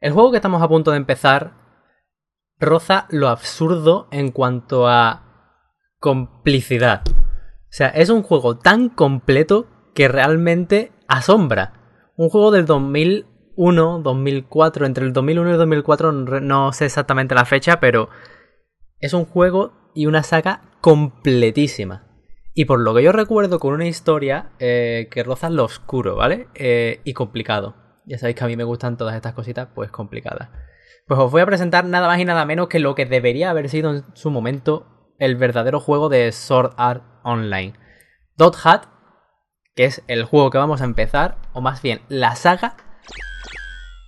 El juego que estamos a punto de empezar roza lo absurdo en cuanto a complicidad. O sea, es un juego tan completo que realmente asombra. Un juego del 2001, 2004, entre el 2001 y el 2004, no sé exactamente la fecha, pero es un juego y una saga completísima. Y por lo que yo recuerdo, con una historia que roza lo oscuro, ¿vale? Y complicado. Ya sabéis que a mí me gustan todas estas cositas, pues complicadas. Pues os voy a presentar nada más y nada menos que lo que debería haber sido en su momento el verdadero juego de Sword Art Online. .hack, que es el juego que vamos a empezar, o más bien la saga,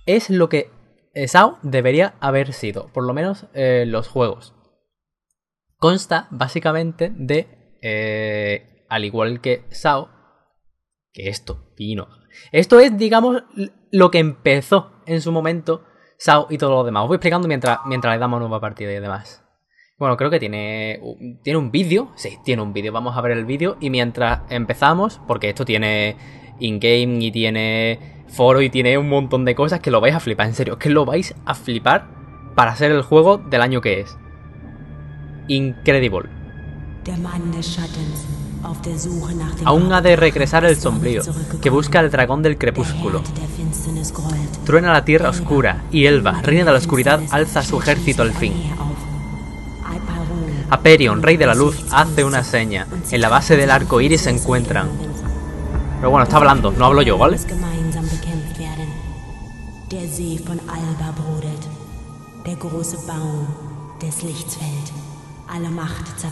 es lo que SAO debería haber sido, por lo menos los juegos. Consta básicamente de, al igual que SAO, que esto vino. Esto es, digamos, lo que empezó en su momento SAO y todo lo demás. Os voy explicando mientras le damos nueva partida y demás. Bueno, creo que tiene un vídeo. Sí, tiene un vídeo. Vamos a ver el vídeo. Y mientras empezamos, porque esto tiene in-game y tiene foro y tiene un montón de cosas que lo vais a flipar. En serio, que lo vais a flipar para ser el juego del año que es. Incredible. Aún ha de regresar el sombrío, que busca al dragón del crepúsculo. Truena la tierra oscura y Elba, reina de la oscuridad, alza su ejército al fin. Aperion, rey de la luz, hace una seña. En la base del arco iris se encuentran. Pero bueno, está hablando, no hablo yo, ¿vale?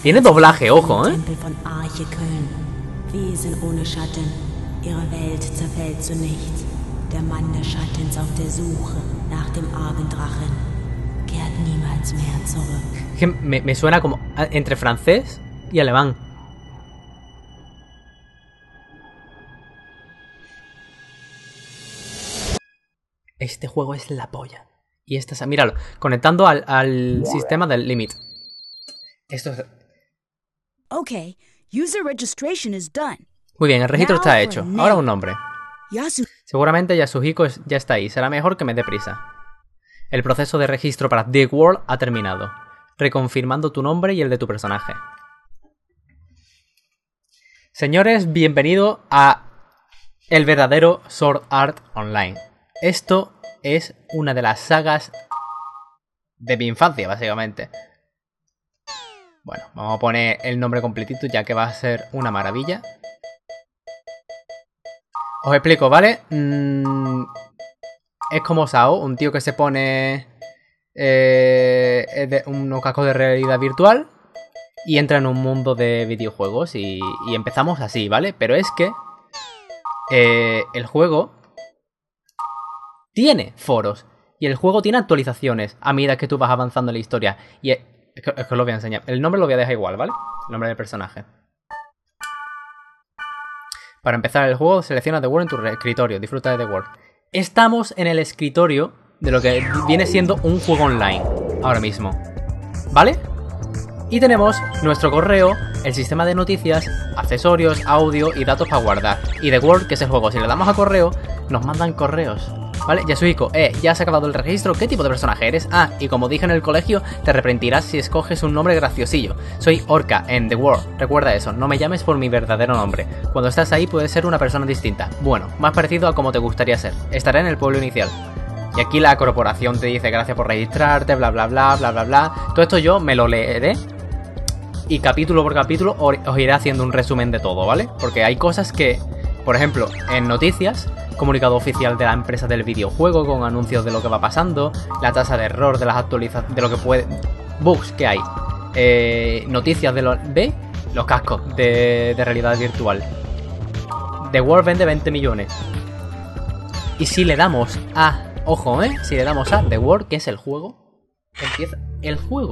Tiene doblaje, ojo, ¿eh? Me suena como entre francés y alemán. Este juego es la polla. Y esta, míralo, conectando al sistema del límite. Esto es... Okay, user registration is done. Muy bien, el registro está hecho. Ahora un nombre. Seguramente Yasuhiko ya está ahí. Será mejor que me dé prisa. El proceso de registro para The World ha terminado, reconfirmando tu nombre y el de tu personaje. Señores, bienvenido a el verdadero Sword Art Online. Esto es una de las sagas de mi infancia, básicamente. Bueno, vamos a poner el nombre completito ya que va a ser una maravilla. Os explico, ¿vale? Es como SAO, un tío que se pone unos cascos de realidad virtual y entra en un mundo de videojuegos y empezamos así, ¿vale? Pero es que el juego tiene foros y el juego tiene actualizaciones a medida que tú vas avanzando en la historia. Y es que os lo voy a enseñar. El nombre lo voy a dejar igual, ¿vale? El nombre del personaje. Para empezar el juego, selecciona The World en tu escritorio. Disfruta de The World. Estamos en el escritorio de lo que viene siendo un juego online ahora mismo, ¿vale? Y tenemos nuestro correo, el sistema de noticias, accesorios, audio y datos para guardar. Y The World, que es el juego. Si le damos a correo, nos mandan correos, ¿vale? Yasuhiko, ya se ha acabado el registro. ¿Qué tipo de personaje eres? Ah, y como dije en el colegio, te arrepentirás si escoges un nombre graciosillo. Soy Orca en The World. Recuerda eso, no me llames por mi verdadero nombre. Cuando estás ahí puedes ser una persona distinta. Bueno, más parecido a como te gustaría ser. Estaré en el pueblo inicial. Y aquí la corporación te dice gracias por registrarte, bla bla bla, bla bla bla. Todo esto yo me lo leeré y capítulo por capítulo os iré haciendo un resumen de todo, ¿vale? Porque hay cosas que, por ejemplo, en noticias, comunicado oficial de la empresa del videojuego con anuncios de lo que va pasando, la tasa de error de las actualizaciones, de lo que puede, bugs que hay, noticias de los cascos de realidad virtual. The World vende 20 millones. Y si le damos a, ojo, si le damos a The World, que es el juego, empieza el juego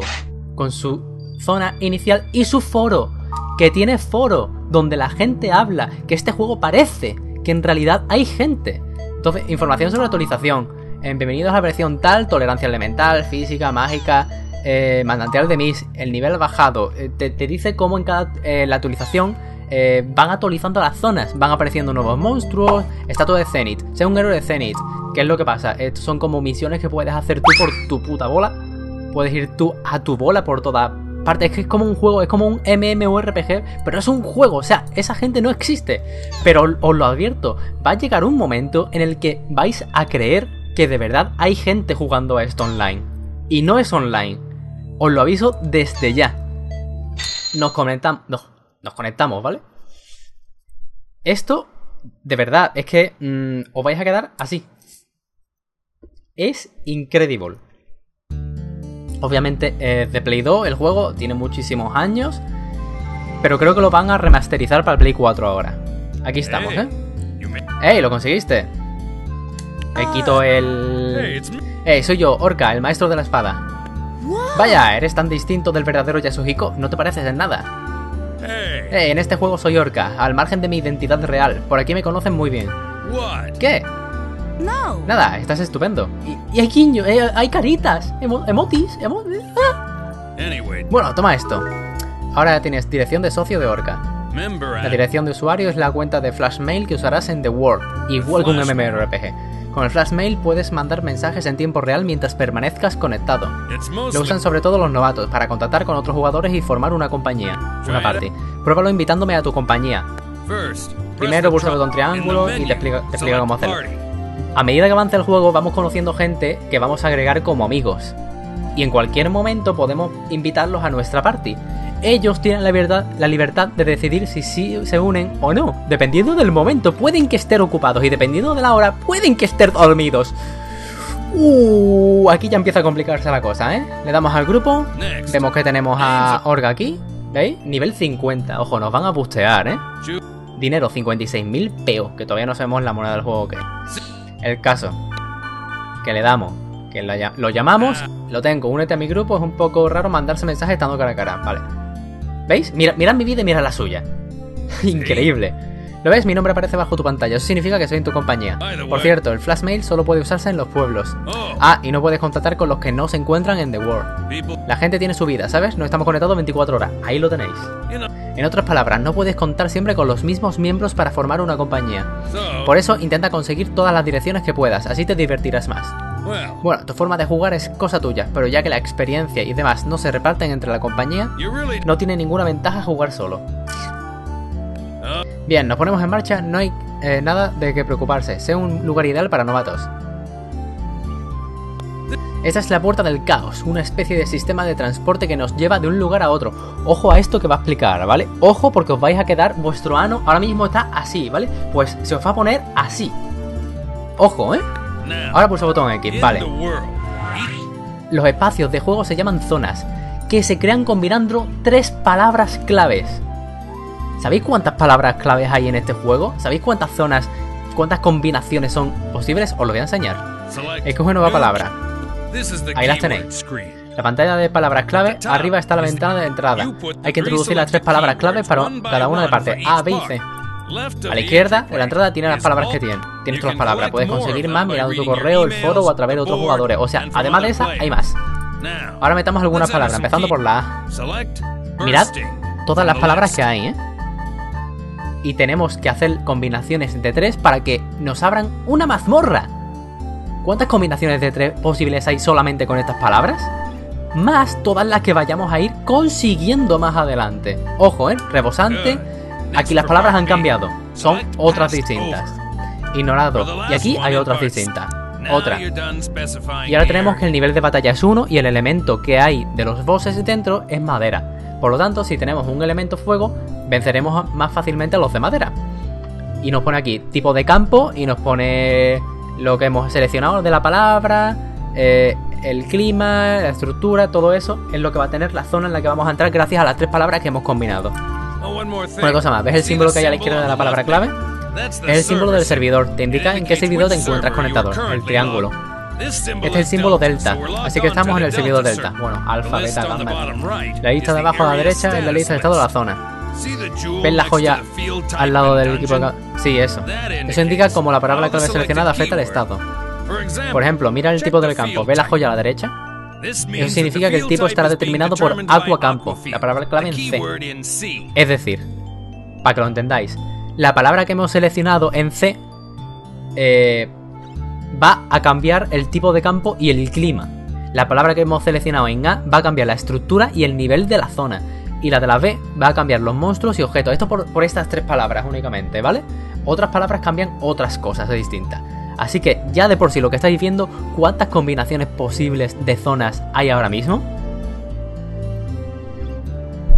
con su zona inicial y su foro, que tiene foro donde la gente habla, que este juego parece que en realidad hay gente. Entonces, información sobre actualización. Bienvenidos a la versión tal, tolerancia elemental, física, mágica, manantial de Miss, el nivel bajado. Te dice cómo en cada la actualización van actualizando las zonas, van apareciendo nuevos monstruos, estatua de Zenith, sea un héroe de Zenith, ¿Qué es lo que pasa? Estos son como misiones que puedes hacer tú por tu puta bola. Puedes ir tú a tu bola por toda parte. Es que es como un juego, es como un MMORPG, pero es un juego, o sea, esa gente no existe. Pero os lo advierto, va a llegar un momento en el que vais a creer que de verdad hay gente jugando a esto online. Y no es online. Os lo aviso desde ya. Nos conectamos, ¿vale? Esto, de verdad, es que os vais a quedar así. Es increíble. Obviamente es de Play 2, el juego tiene muchísimos años, pero creo que lo van a remasterizar para el Play 4 ahora. Aquí estamos, ¿eh? ¡Ey, lo conseguiste! Me quito el... ¡Ey, soy yo, Orca, el maestro de la espada! Vaya, eres tan distinto del verdadero Yasuhiko, no te pareces en nada. En este juego soy Orca, al margen de mi identidad real, por aquí me conocen muy bien. ¿Qué? No. Nada, estás estupendo. Y hay guiño, hay caritas, emotis. Bueno, toma esto. Ahora tienes dirección de socio de Orca. La dirección de usuario es la cuenta de Flashmail que usarás en The World, igual que un MMORPG. Con el Flashmail puedes mandar mensajes en tiempo real mientras permanezcas conectado. Lo usan sobre todo los novatos para contactar con otros jugadores y formar una compañía, una party. Pruébalo invitándome a tu compañía. Primero pulsa el botón triángulo y te explica cómo hacerlo. A medida que avanza el juego vamos conociendo gente que vamos a agregar como amigos. Y en cualquier momento podemos invitarlos a nuestra party. Ellos tienen la libertad de decidir si sí se unen o no. Dependiendo del momento, pueden que estén ocupados. Y dependiendo de la hora, pueden que estén dormidos. Aquí ya empieza a complicarse la cosa, ¿eh? Le damos al grupo. Vemos que tenemos a Orga aquí. ¿Veis? Nivel 50. Ojo, nos van a bustear, ¿eh? Dinero, 56.000 peos. Que todavía no sabemos la moneda del juego que es. El caso. Que le damos. Que lo llamamos. Lo tengo. Únete a mi grupo. Es un poco raro mandarse mensajes estando cara a cara. Vale. ¿Veis? Mirad mi vida y mirad la suya. Increíble. ¿Lo ves? Mi nombre aparece bajo tu pantalla. Eso significa que soy en tu compañía. Por cierto, el Flashmail solo puede usarse en los pueblos. Ah, y no puedes contactar con los que no se encuentran en The World. La gente tiene su vida, ¿sabes? No estamos conectados 24 horas. Ahí lo tenéis. En otras palabras, no puedes contar siempre con los mismos miembros para formar una compañía. Por eso, intenta conseguir todas las direcciones que puedas. Así te divertirás más. Bueno, tu forma de jugar es cosa tuya, pero ya que la experiencia y demás no se reparten entre la compañía, no tiene ninguna ventaja jugar solo. Bien, nos ponemos en marcha, no hay nada de qué preocuparse, sé un lugar ideal para novatos. Esta es la puerta del caos, una especie de sistema de transporte que nos lleva de un lugar a otro. Ojo a esto que va a explicar, ¿vale? Ojo porque os vais a quedar, vuestro ano ahora mismo está así, ¿vale? Pues se os va a poner así. Ojo, ¿eh? Ahora pulso el botón X, vale. Los espacios de juego se llaman zonas, que se crean combinando 3 palabras claves. ¿Sabéis cuántas palabras claves hay en este juego? ¿Sabéis cuántas zonas, cuántas combinaciones son posibles? Os lo voy a enseñar. Escoge nueva palabra. Ahí las tenéis. La pantalla de palabras clave, arriba está la ventana de entrada. Hay que introducir las 3 palabras claves para cada una de parte A, B y C. A la izquierda, en la entrada, tiene las palabras que tienen. Tienes otras palabras. Puedes conseguir más mirando tu correo, el foro o a través de otros jugadores. O sea, además de esa, hay más. Ahora metamos algunas palabras, empezando por la A. Mirad todas las palabras que hay, ¿eh? Y tenemos que hacer combinaciones de 3 para que nos abran una mazmorra. ¿Cuántas combinaciones de 3 posibles hay solamente con estas palabras? Más todas las que vayamos a ir consiguiendo más adelante. Ojo, ¿eh? Rebosante. Aquí las palabras han cambiado, son otras distintas. Ignorado, y aquí hay otras distintas. Otra. Y ahora tenemos que el nivel de batalla es 1 y el elemento que hay de los bosses dentro es madera. Por lo tanto, si tenemos un elemento fuego, venceremos más fácilmente a los de madera. Y nos pone aquí tipo de campo y nos pone lo que hemos seleccionado de la palabra, el clima, la estructura, todo eso es lo que va a tener la zona en la que vamos a entrar gracias a las 3 palabras que hemos combinado. Una cosa más, ¿ves el símbolo que hay a la izquierda de la palabra clave? Es el símbolo del servidor, te indica en qué servidor te encuentras conectado, el triángulo. Este es el símbolo delta, así que estamos en el servidor delta. Bueno, alfa, beta, gamma. La lista de abajo a la derecha es la lista de estado de la zona. ¿Ves la joya al lado del equipo de... Sí, eso. Eso indica cómo la palabra clave seleccionada afecta al estado. Por ejemplo, mira el tipo del campo, ¿ves la joya a la derecha? Eso significa que el tipo estará determinado por Aqua Campo, la palabra clave en C. Es decir, para que lo entendáis, la palabra que hemos seleccionado en C va a cambiar el tipo de campo y el clima. La palabra que hemos seleccionado en A va a cambiar la estructura y el nivel de la zona. Y la de la B va a cambiar los monstruos y objetos. Esto por estas tres palabras únicamente, ¿vale? Otras palabras cambian otras cosas distintas. Así que ya de por sí lo que estáis viendo, ¿cuántas combinaciones posibles de zonas hay ahora mismo?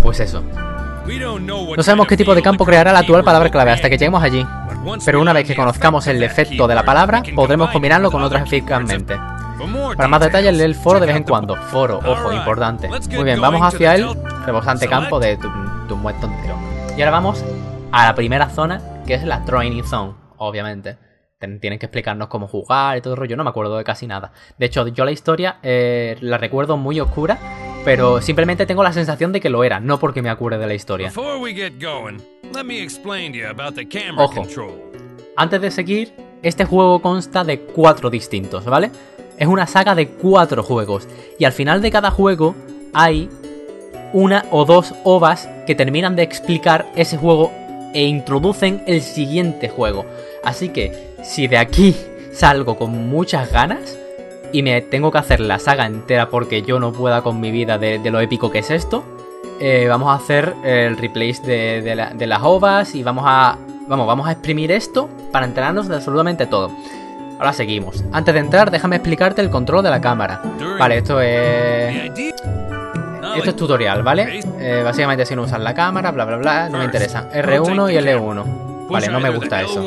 Pues eso. No sabemos qué tipo de campo creará la actual palabra clave hasta que lleguemos allí. Pero una vez que conozcamos el efecto de la palabra, podremos combinarlo con otras eficazmente. Para más detalles, lee el foro de vez en cuando. Foro, ojo, importante. Muy bien, vamos hacia el rebosante campo de tu muerto entero. Y ahora vamos a la primera zona, que es la Training Zone, obviamente. Tienen que explicarnos cómo jugar y todo el rollo. No me acuerdo de casi nada. De hecho, yo la historia la recuerdo muy oscura, pero simplemente tengo la sensación de que lo era, no porque me acuerde de la historia. Ojo, antes de seguir, este juego consta de 4 distintos, ¿vale? Es una saga de 4 juegos y al final de cada juego hay una o dos ovas que terminan de explicar ese juego e introducen el siguiente juego. Así que si de aquí salgo con muchas ganas y me tengo que hacer la saga entera porque yo no pueda con mi vida de lo épico que es esto, vamos a hacer el replay de las ovas y vamos a exprimir esto para enterarnos de absolutamente todo. Ahora seguimos. Antes de entrar, déjame explicarte el control de la cámara. Vale, esto es tutorial, ¿vale? Básicamente si no usas la cámara, bla, bla, bla, no me interesa. R1 y L1. Vale, no me gusta eso.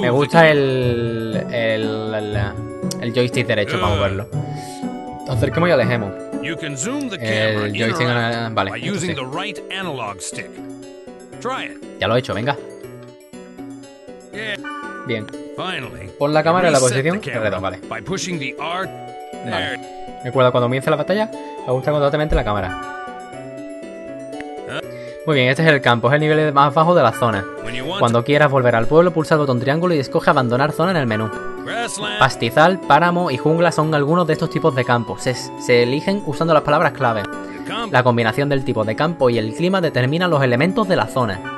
Me gusta el joystick derecho para moverlo. Acerquemos y alejemos. El joystick... Vale, sí. Ya lo he hecho, venga. Bien. Pon la cámara en la posición R2, vale. Recuerda, cuando comienza la batalla, ajusta constantemente la cámara. Muy bien, este es el campo, es el nivel más bajo de la zona. Cuando quieras volver al pueblo, pulsa el botón triángulo y escoge abandonar zona en el menú. Pastizal, páramo y jungla son algunos de estos tipos de campos. Se eligen usando las palabras clave. La combinación del tipo de campo y el clima determina los elementos de la zona.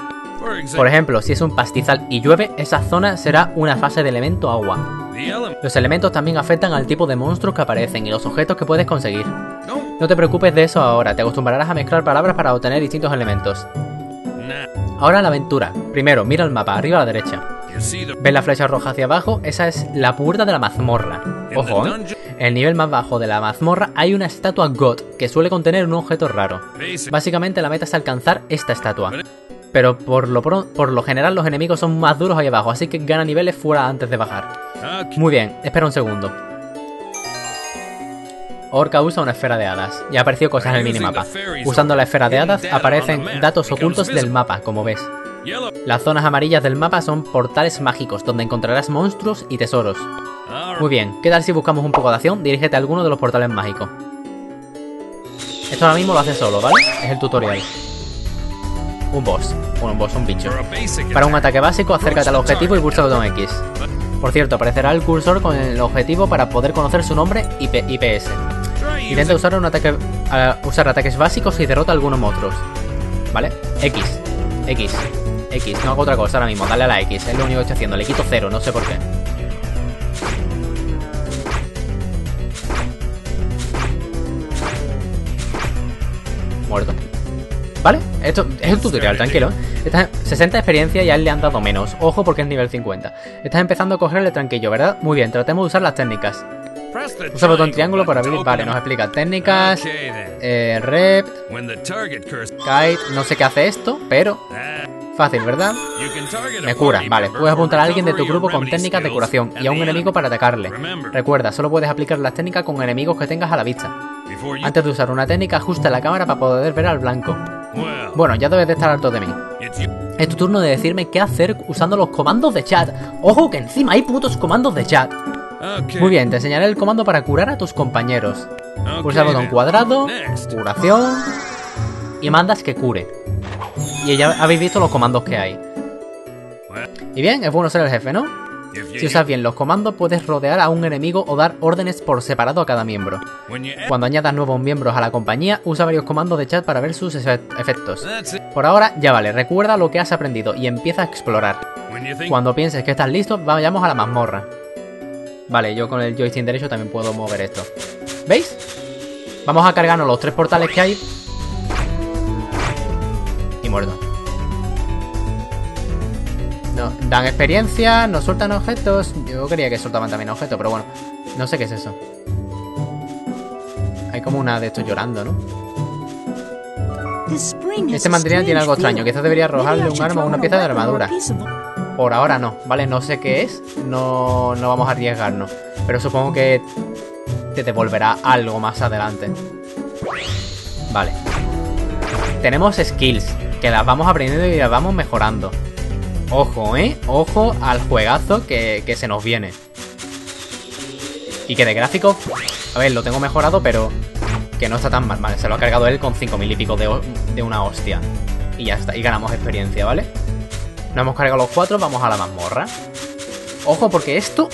Por ejemplo, si es un pastizal y llueve, esa zona será una fase de elemento agua. Los elementos también afectan al tipo de monstruos que aparecen y los objetos que puedes conseguir. No te preocupes de eso ahora, te acostumbrarás a mezclar palabras para obtener distintos elementos. Ahora la aventura. Primero, mira el mapa, arriba a la derecha. ¿Ves la flecha roja hacia abajo? Esa es la puerta de la mazmorra. Ojo, ¿eh? En el nivel más bajo de la mazmorra hay una estatua God, que suele contener un objeto raro. Básicamente la meta es alcanzar esta estatua. Pero por lo general los enemigos son más duros ahí abajo, así que gana niveles fuera antes de bajar. Muy bien, espera un segundo. Orca usa una esfera de hadas, y ha aparecido cosas en el minimapa. Usando la esfera de hadas aparecen datos ocultos del mapa, como ves. Las zonas amarillas del mapa son portales mágicos, donde encontrarás monstruos y tesoros. Muy bien, ¿qué tal si buscamos un poco de acción? Dirígete a alguno de los portales mágicos. Esto ahora mismo lo hace solo, ¿vale? Es el tutorial. Un bicho. Para un ataque básico, acércate al objetivo y pulsa el botón X. Por cierto, aparecerá el cursor con el objetivo para poder conocer su nombre y IPS. Intenta usar ataques básicos y derrota a algunos monstruos. ¿Vale? X. No hago otra cosa ahora mismo. Dale a la X. Es lo único que estoy haciendo. Le quito 0, no sé por qué. Muerto. ¿Vale? Esto es un tutorial, tranquilo. Estás 60 experiencia y a él le han dado menos. Ojo porque es nivel 50. Estás empezando a cogerle tranquillo, ¿verdad? Muy bien, tratemos de usar las técnicas. Usa el botón triángulo para abrir. Vale, nos explica técnicas. Rep. Kite. No sé qué hace esto, pero... Fácil, ¿verdad? Me cura. Vale, puedes apuntar a alguien de tu grupo con técnicas de curación y a un enemigo para atacarle. Recuerda, solo puedes aplicar las técnicas con enemigos que tengas a la vista. Antes de usar una técnica, ajusta la cámara para poder ver al blanco. Bueno, ya debes de estar harto de mí. Es tu turno de decirme qué hacer usando los comandos de chat. ¡Ojo que encima hay putos comandos de chat! Muy bien, te enseñaré el comando para curar a tus compañeros. Pulsa el botón cuadrado, curación, y mandas que cure. Y ya habéis visto los comandos que hay. Y bien, es bueno ser el jefe, ¿no? Si usas bien los comandos, puedes rodear a un enemigo o dar órdenes por separado a cada miembro. Cuando añadas nuevos miembros a la compañía, usa varios comandos de chat para ver sus efectos. Por ahora ya vale, recuerda lo que has aprendido y empieza a explorar. Cuando pienses que estás listo, vayamos a la mazmorra. Vale, yo con el joystick derecho también puedo mover esto. ¿Veis? Vamos a cargarnos los tres portales que hay. Y muerto. No, dan experiencia, nos sueltan objetos. Yo creía que soltaban también objetos, pero bueno. No sé qué es eso. Hay como una de estos llorando, ¿no? Este material tiene algo extraño. Quizás debería arrojarle un arma o una pieza de armadura. Por ahora no, ¿vale? No sé qué es. No vamos a arriesgarnos. Pero supongo que te devolverá algo más adelante. Vale. Tenemos skills, que las vamos aprendiendo y las vamos mejorando. Ojo, ¿eh? Ojo al juegazo que se nos viene. Y que de gráfico... A ver, lo tengo mejorado, pero... Que no está tan mal. Vale, se lo ha cargado él con 5000 y pico de una hostia. Y ya está. Y ganamos experiencia, ¿vale? Nos hemos cargado los 4. Vamos a la mazmorra. Ojo, porque esto...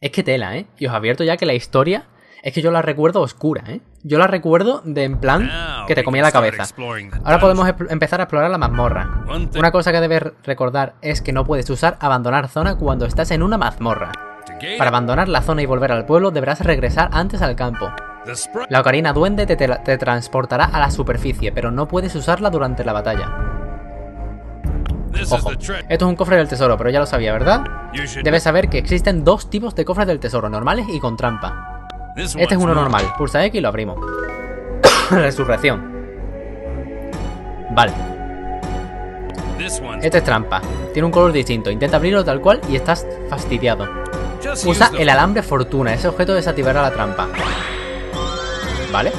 Es que tela, ¿eh? Y os advierto ya que la historia... Es que yo la recuerdo oscura, ¿eh? Yo la recuerdo de en plan que te comía la cabeza. Ahora podemos empezar a explorar la mazmorra. Una cosa que debes recordar es que no puedes usar abandonar zona cuando estás en una mazmorra. Para abandonar la zona y volver al pueblo deberás regresar antes al campo. La ocarina duende te transportará a la superficie, pero no puedes usarla durante la batalla. Ojo, esto es un cofre del tesoro, pero ya lo sabía, ¿verdad? Debes saber que existen dos tipos de cofres del tesoro, normales y con trampa. Este es uno normal, pulsa X y lo abrimos. Resurrección. Vale. Este es trampa. Tiene un color distinto, intenta abrirlo tal cual y estás fastidiado. Usa el alambre fortuna, ese objeto desactivará la trampa. Vale.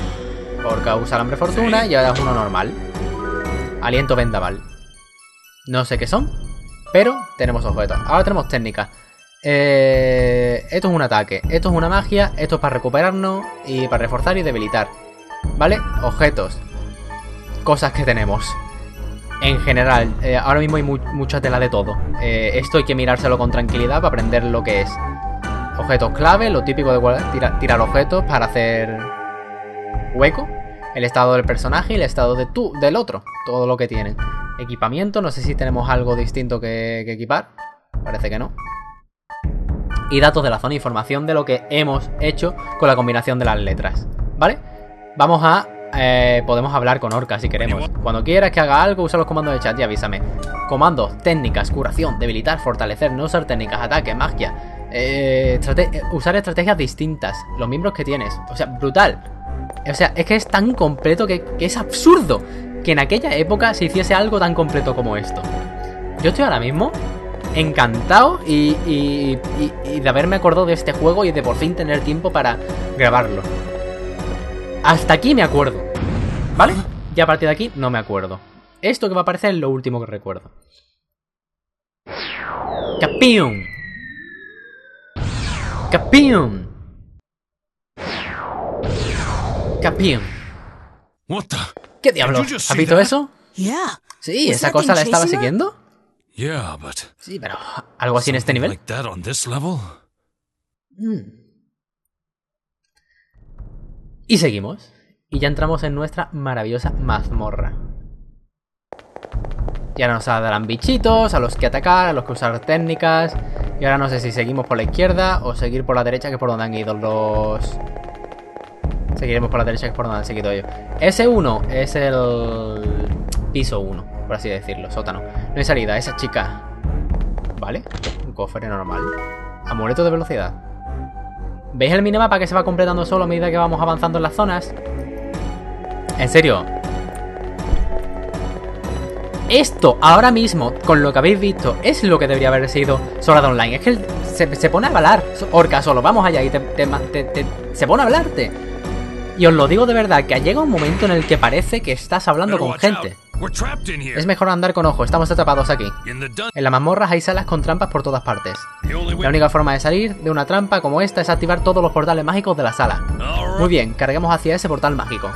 Orca usa alambre fortuna y ahora es uno normal. Aliento vendaval. No sé qué son, pero tenemos objetos. Ahora tenemos técnicas. Esto es un ataque, esto es una magia, esto es para recuperarnos y para reforzar y debilitar. ¿Vale? Objetos. Cosas que tenemos. En general, ahora mismo hay mucha tela de todo. Esto hay que mirárselo con tranquilidad para aprender lo que es. Objetos clave, lo típico de tirar objetos para hacer hueco. El estado del personaje y el estado del otro. Todo lo que tienen. Equipamiento, no sé si tenemos algo distinto que equipar. Parece que no. Y datos de la zona, información de lo que hemos hecho con la combinación de las letras, ¿vale? Vamos a... podemos hablar con Orca si queremos. Cuando quieras que haga algo, usa los comandos de chat y avísame. Comandos, técnicas, curación, debilitar, fortalecer, no usar técnicas, ataque, magia, usar estrategias distintas, los miembros que tienes. O sea, brutal. O sea, es que es tan completo que es absurdo que en aquella época se hiciese algo tan completo como esto. Yo estoy ahora mismo... encantado y de haberme acordado de este juego y de por fin tener tiempo para grabarlo. Hasta aquí me acuerdo, ¿vale? Ya a partir de aquí no me acuerdo. Esto que va a aparecer es lo último que recuerdo. ¡Capium! ¡Capium! ¡Capium! ¿Qué diablos? ¿Has visto eso? Sí, ¿esa cosa la estaba siguiendo? Sí, pero algo así en este nivel. Y seguimos. Y ya entramos en nuestra maravillosa mazmorra. Y ahora nos darán bichitos, a los que atacar, a los que usar técnicas. Y ahora no sé si seguimos por la izquierda o seguir por la derecha, que es por donde han ido los... Seguiremos por la derecha, que es por donde han seguido ellos. S1 es el... piso 1, por así decirlo, sótano. No hay salida, esa chica. Vale, un cofre normal. Amuleto de velocidad. ¿Veis el minimapa que se va completando solo a medida que vamos avanzando en las zonas? En serio. Esto, ahora mismo, con lo que habéis visto, es lo que debería haber sido Sword Art Online. Es que se pone a hablar Orca solo, vamos allá y se pone a hablarte. Y os lo digo de verdad, que llega un momento en el que parece que estás hablando con gente. Es mejor andar con ojo, estamos atrapados aquí. En las mazmorras hay salas con trampas por todas partes. La única forma de salir de una trampa como esta es activar todos los portales mágicos de la sala. Muy bien, carguemos hacia ese portal mágico.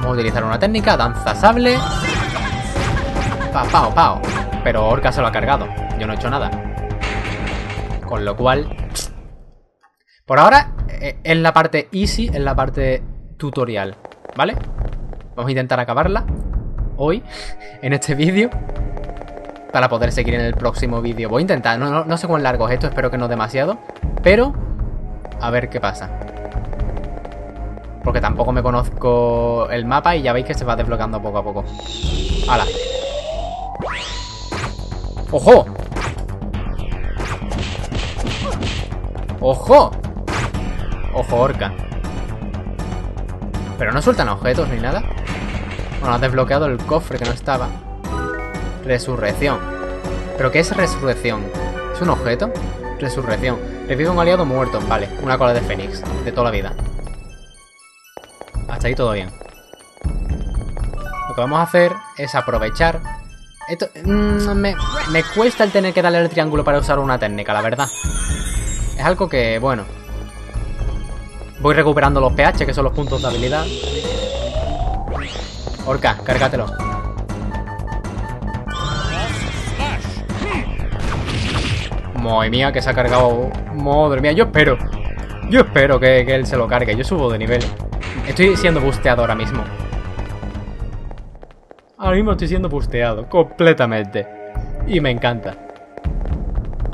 Vamos a utilizar una técnica, danza sable. Pao, pao. Pero Orca se lo ha cargado. Yo no he hecho nada. Con lo cual... Por ahora es la parte easy, es la parte tutorial, ¿vale? Vamos a intentar acabarla hoy, en este vídeo, para poder seguir en el próximo vídeo. Voy a intentar, no sé cuán largo es esto, espero que no demasiado, pero a ver qué pasa. Porque tampoco me conozco el mapa y ya veis que se va desbloqueando poco a poco. ¡Hala! ¡Ojo! ¡Ojo! ¡Ojo, Orca! Pero no sueltan objetos ni nada. Bueno, ha desbloqueado el cofre que no estaba. Resurrección. ¿Pero qué es resurrección? ¿Es un objeto? Resurrección. Revive un aliado muerto. Vale, una cola de fénix. De toda la vida. Hasta ahí todo bien. Lo que vamos a hacer es aprovechar... Esto... me cuesta el tener que darle el triángulo para usar una técnica, la verdad. Es algo que, bueno... Voy recuperando los PH, que son los puntos de habilidad. Orca, cárgatelo. Madre mía, que se ha cargado... Madre mía, yo espero que él se lo cargue. Yo subo de nivel. Estoy siendo busteado ahora mismo. Ahora mismo estoy siendo busteado. Completamente. Y me encanta.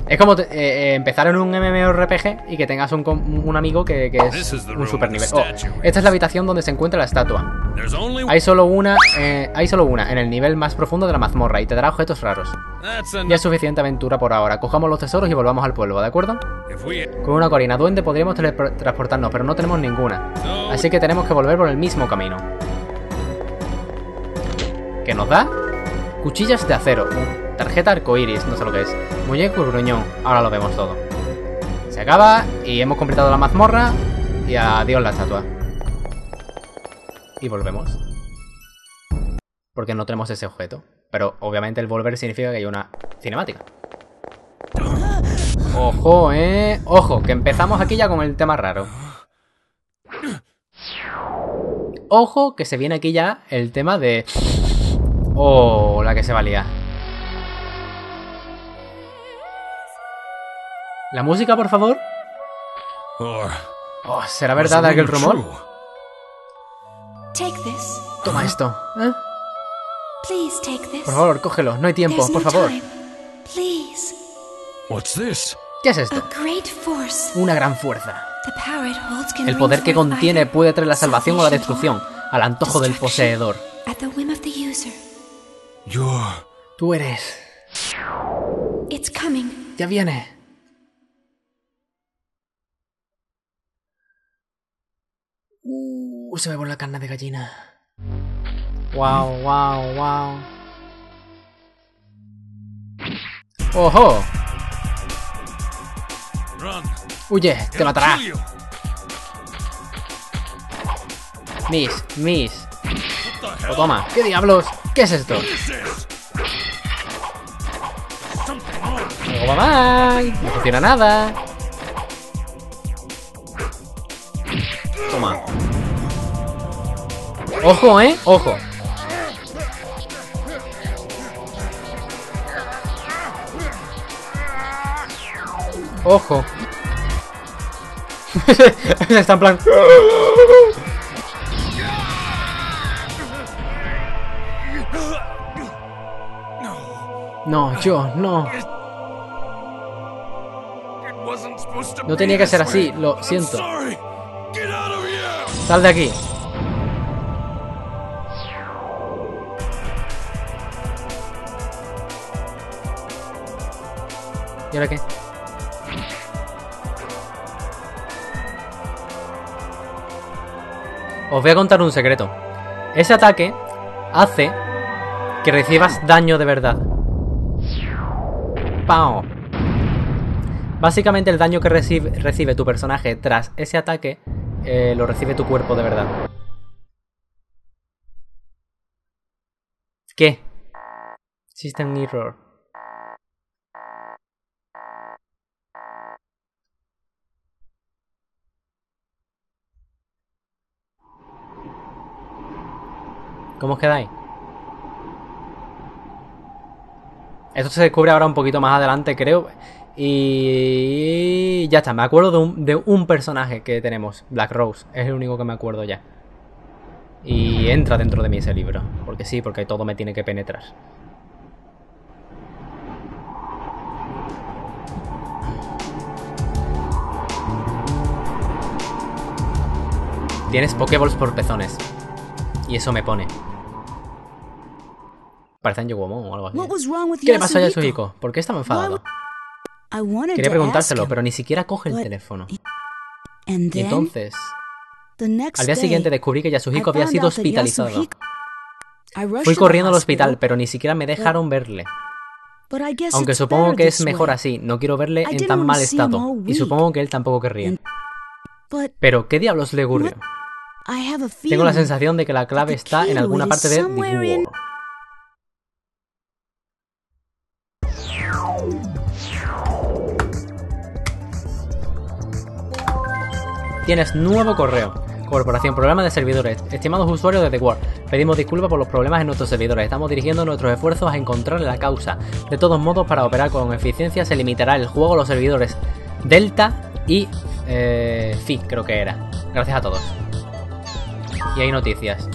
Es como empezar en un MMORPG y que tengas un amigo que es un super nivel. Oh, esta es la habitación donde se encuentra la estatua. Hay solo una en el nivel más profundo de la mazmorra y te dará objetos raros. Ya es suficiente aventura por ahora. Cojamos los tesoros y volvamos al pueblo, ¿de acuerdo? Con una corina duende podríamos teletransportarnos, pero no tenemos ninguna. Así que tenemos que volver por el mismo camino. ¿Qué nos da? Cuchillas de acero. Tarjeta arcoiris, no sé lo que es. Muñeco gruñón, ahora lo vemos todo. Se acaba y hemos completado la mazmorra. Y adiós la estatua. Y volvemos. Porque no tenemos ese objeto. Pero obviamente el volver significa que hay una cinemática. Ojo, ojo, que empezamos aquí ya con el tema raro. Ojo, que se viene aquí ya el tema de... Oh, la que se valía. La música, por favor. Oh, ¿será verdad aquel rumor? Toma esto. ¿Eh? Por favor, cógelo. No hay tiempo, por favor. ¿Qué es esto? Una gran fuerza. El poder que contiene puede traer la salvación o la destrucción al antojo del poseedor. Tú eres. Ya viene. Se me pone la carne de gallina. Wow, wow, wow. ¡Ojo! ¡Huye! ¡Te matará! Miss. ¡Oh, toma! ¿Qué diablos? ¿Qué es esto? ¡Oh, bye! No funciona nada. Toma. Ojo, ojo. Ojo. Está en plan. No, yo, no. No tenía que ser así, lo siento. Sal de aquí. ¿Y ahora qué? Os voy a contar un secreto. Ese ataque hace que recibas daño de verdad. ¡Pau! Básicamente el daño que recibe tu personaje tras ese ataque lo recibe tu cuerpo de verdad. ¿Qué? System error. ¿Cómo os quedáis? Esto se descubre ahora un poquito más adelante, creo. Y ya está, me acuerdo de un personaje que tenemos, Black Rose. Es el único que me acuerdo ya. Y entra dentro de mí ese libro. Porque sí, porque todo me tiene que penetrar. Tienes Pokéballs por pezones. Y eso me pone. Parecen Yogomon o algo así. ¿Qué le pasó a Yasuhiko? ¿Por qué estaba enfadado? Quería preguntárselo, pero ni siquiera coge el teléfono. Y entonces... Al día siguiente descubrí que Yasuhiko había sido hospitalizado. Fui corriendo al hospital, pero ni siquiera me dejaron verle. Aunque supongo que es mejor así, no quiero verle en tan mal estado. Y supongo que él tampoco querría. Pero, ¿qué diablos le ocurrió? Tengo la sensación de que la clave está en alguna parte de The World. Tienes nuevo correo. Corporación, programa de servidores. Estimados usuarios de The World, pedimos disculpas por los problemas en nuestros servidores. Estamos dirigiendo nuestros esfuerzos a encontrar la causa. De todos modos, para operar con eficiencia se limitará el juego a los servidores Delta y Phi, creo que era. Gracias a todos. Y hay noticias.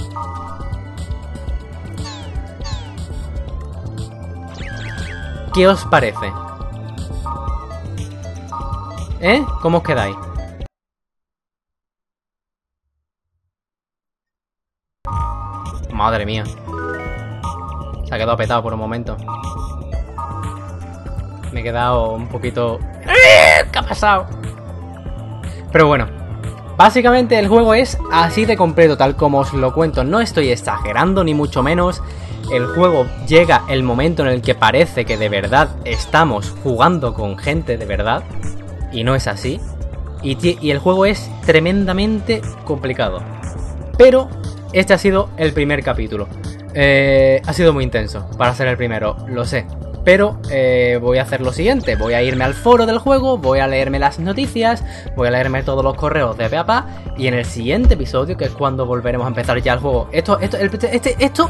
¿Qué os parece? ¿Eh? ¿Cómo os quedáis? Madre mía. Se ha quedado petado por un momento. Me he quedado un poquito... ¿Qué ha pasado? Pero bueno. Básicamente el juego es así de completo, tal como os lo cuento. No estoy exagerando, ni mucho menos. El juego llega el momento en el que parece que de verdad estamos jugando con gente de verdad. Y no es así. Y el juego es tremendamente complicado. Pero... Este ha sido el primer capítulo. Ha sido muy intenso para ser el primero, lo sé. Pero voy a hacer lo siguiente. Voy a irme al foro del juego, voy a leerme las noticias, voy a leerme todos los correos de pe a pa. Y en el siguiente episodio, que es cuando volveremos a empezar ya el juego.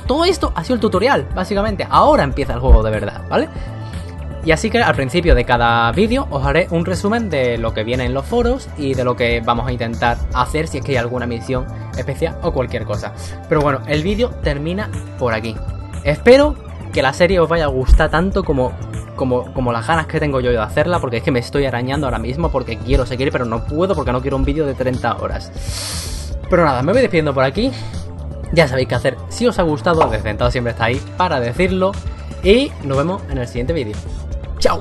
Todo esto ha sido el tutorial, básicamente. Ahora empieza el juego de verdad, ¿vale? Y así que al principio de cada vídeo os haré un resumen de lo que viene en los foros y de lo que vamos a intentar hacer si es que hay alguna misión especial o cualquier cosa. Pero bueno, el vídeo termina por aquí. Espero que la serie os vaya a gustar tanto como las ganas que tengo yo de hacerla, porque es que me estoy arañando ahora mismo porque quiero seguir, pero no puedo porque no quiero un vídeo de 30 horas. Pero nada, me voy despidiendo por aquí. Ya sabéis qué hacer. Si os ha gustado, Desdentado siempre está ahí para decirlo. Y nos vemos en el siguiente vídeo. ¡Chao!